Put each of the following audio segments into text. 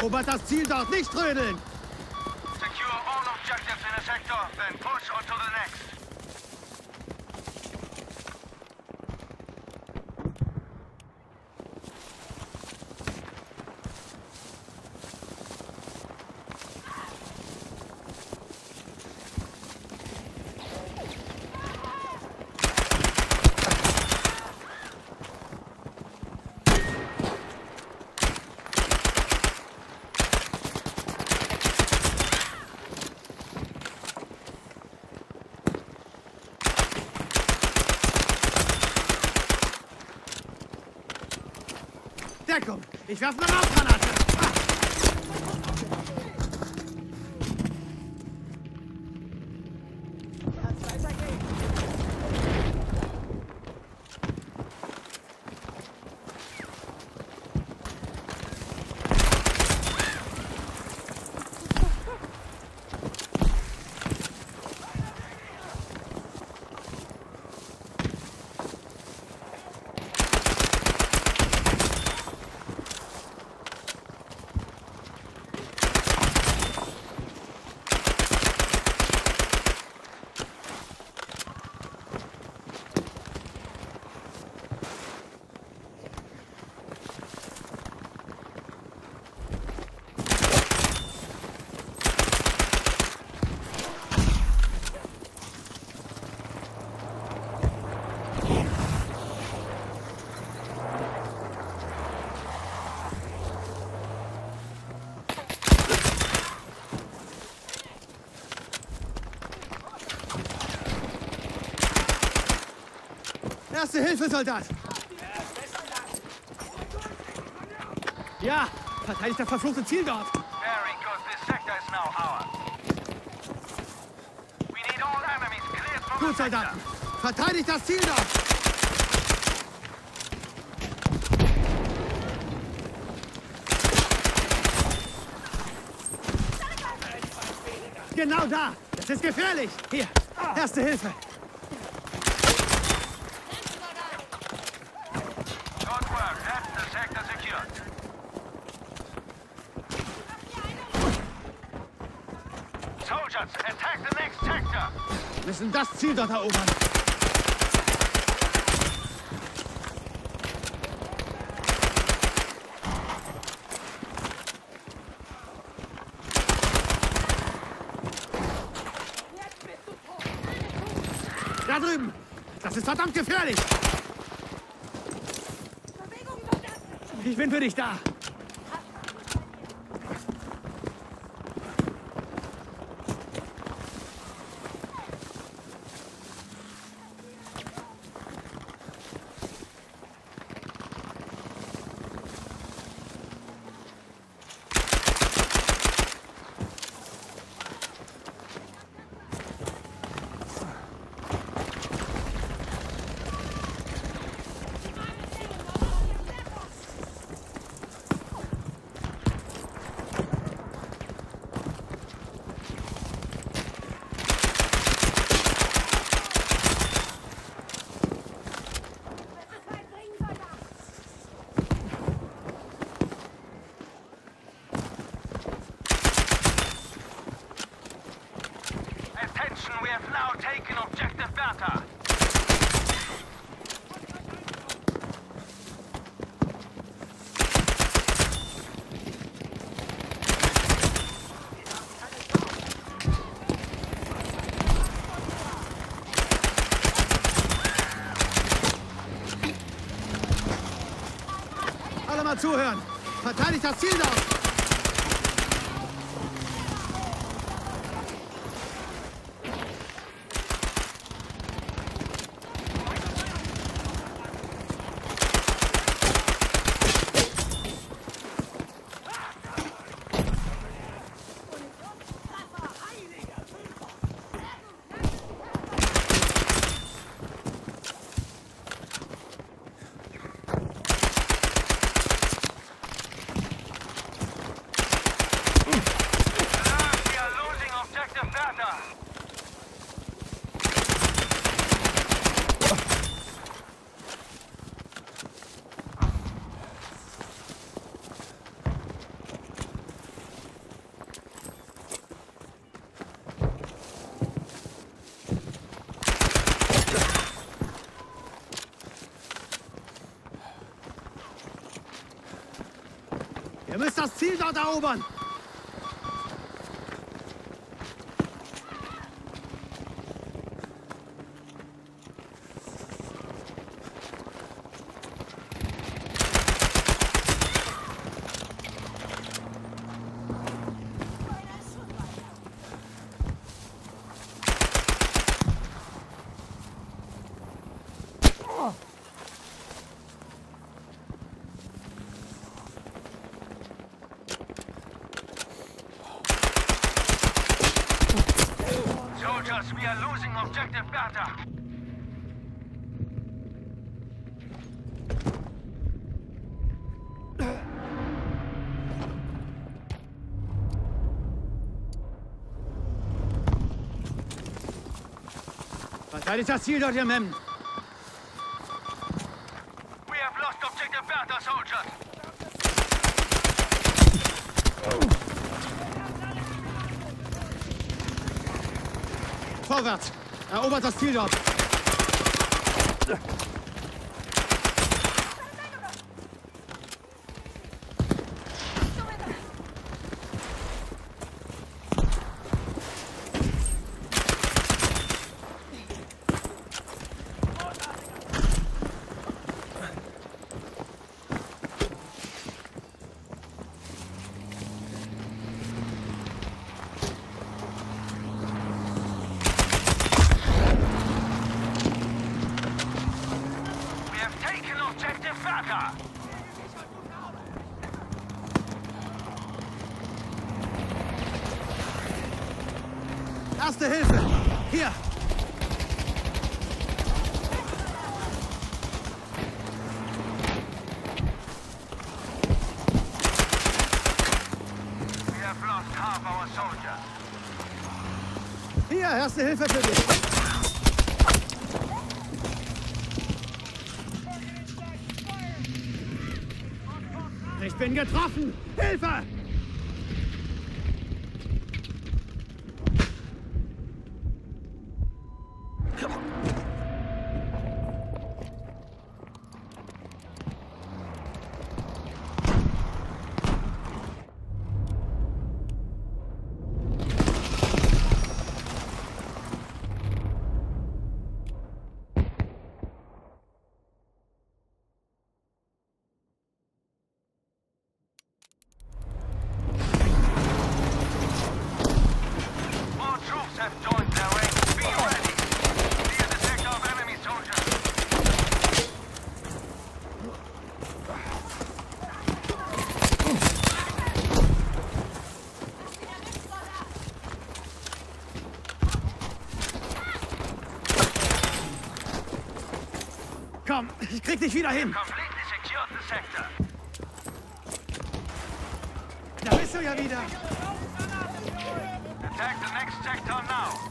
Erobert das Ziel dort, nicht trödeln! Secure all objectives in a sector, then push on to the next. Deckung! Ich werfe eine Rauchgranate! Erste Hilfe, Soldat! Ja, verteidigt das verfluchte Ziel dort! Very good, this sector is now ours. We need all enemies cleared from the sector. Gut, Soldaten! Verteidigt das Ziel dort! Genau da! Das ist gefährlich! Hier, erste Hilfe! Müssen das Ziel dort erobern. Da drüben! Das ist verdammt gefährlich! Ich bin für dich da! Zuhören! Verteidigt das Ziel dort! Ihr müsst das Ziel dort erobern! We are losing Objective Beta. Verteidigt das Ziel dort, ihr Mem. We have lost Objective Beta, soldiers. Vorwärts! Erobert das Ziel dort! Erste Hilfe! Hier! We have lost half our soldiers. Hier, erste Hilfe für dich! Ich bin getroffen! Hilfe! Komm, ich krieg dich wieder hin! Completely secured the sector. Da bist du ja wieder! Attack the next sector now!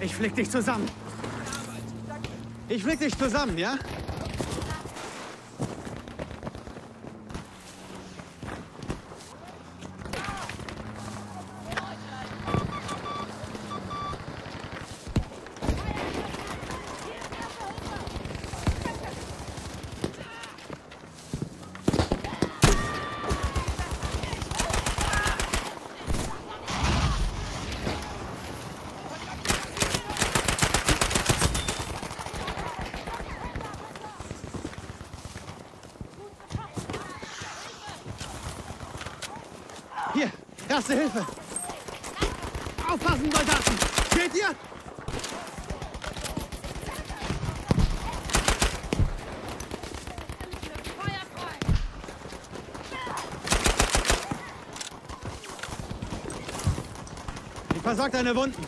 Ich flick dich zusammen! Ich flick dich zusammen, ja? Hier, erste Hilfe! Aufpassen, Soldaten! Seht ihr? Ich versorge deine Wunden.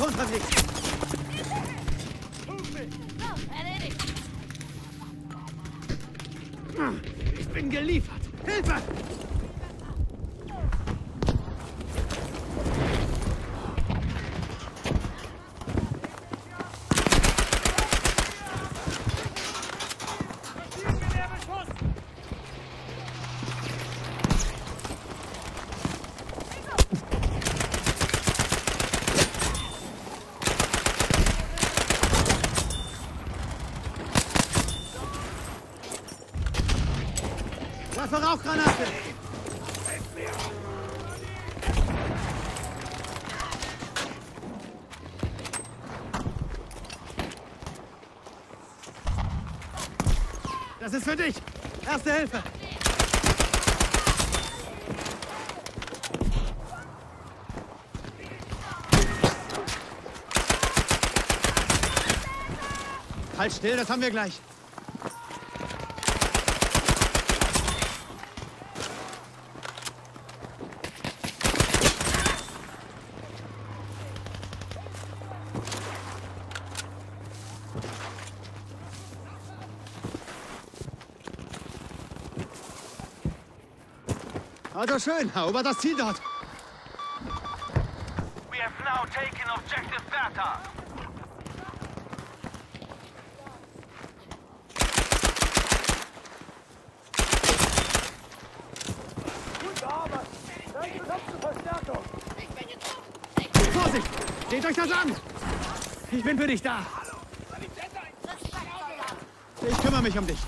Unterwegs. Ich bin geliefert. Hilfe! Waffe rauf, Granate! Das ist für dich! Erste Hilfe! Halt still, das haben wir gleich. Also schön, erobert das Ziel dort. We have now taken Objective Beta. Vorsicht! Seht euch das an! Ich bin für dich da! Ich kümmere mich um dich!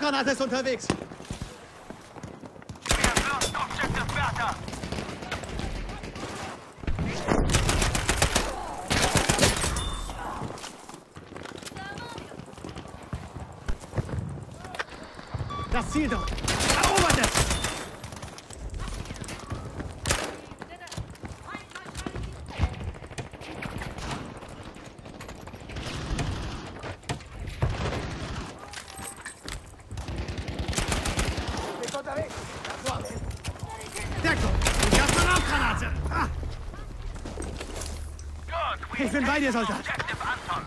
Granate ist unterwegs. Das Ziel dort. Erobert es! Ich bin bei dir, Soldat. Objective Anton.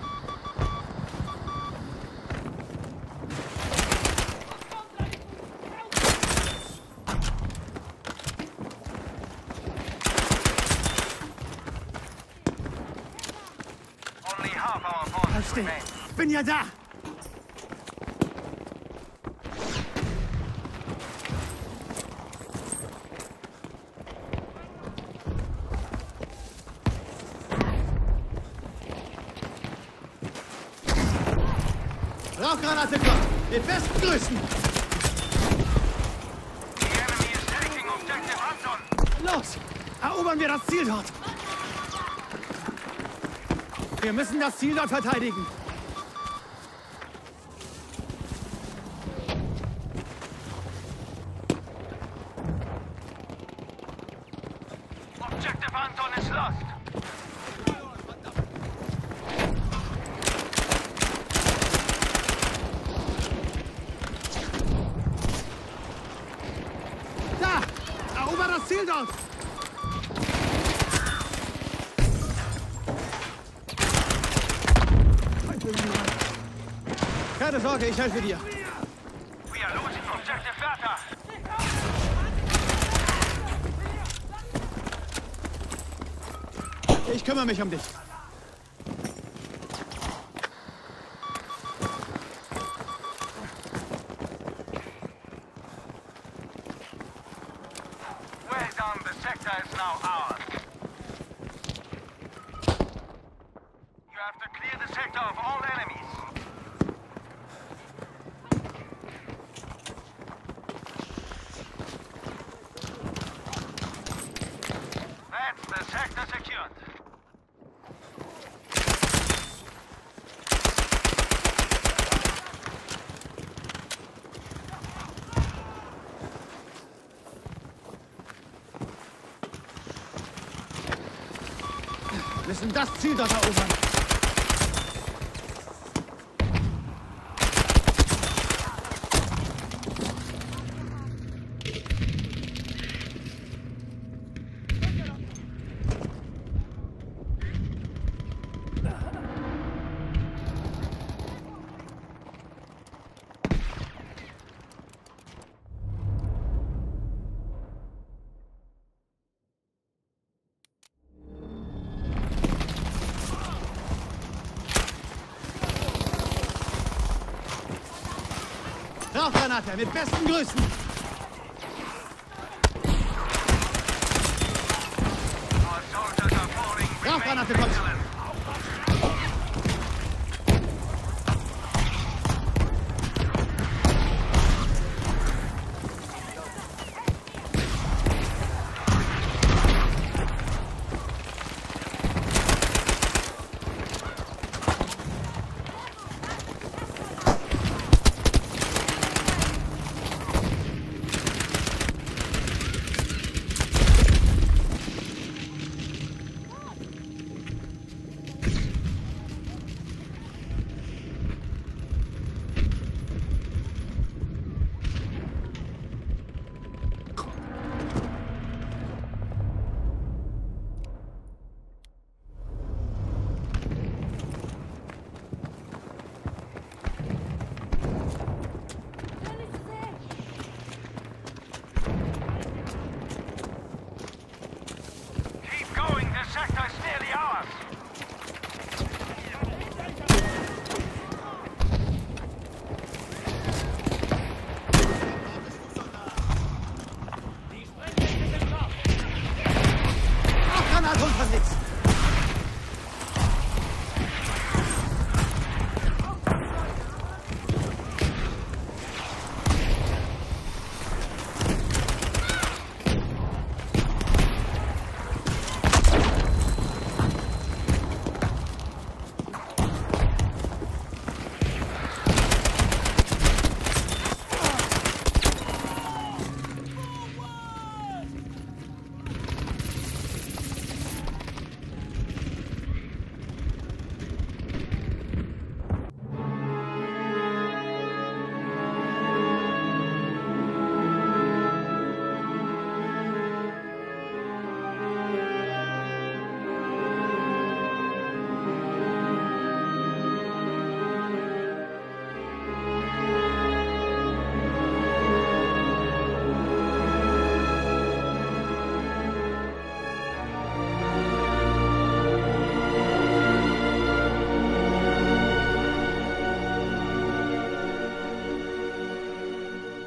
Only half our forces remain. Ich bin ja da. Rauchgranate kommt! Den besten Grüßen! The enemy is taking Objective Anton! Los! Erobern wir das Ziel dort! Wir müssen das Ziel dort verteidigen! Objective Anton is lost! Ziel dort! Keine Sorge, ich helfe dir. We are losing Objective Beta. Ich kümmere mich um dich. The sector is now ours. You have to clear the sector of all enemies. That's the sector secured. Wir müssen das Ziel dort erobern. Rauchgranate, mit besten Grüßen! Rauchgranate, kommt!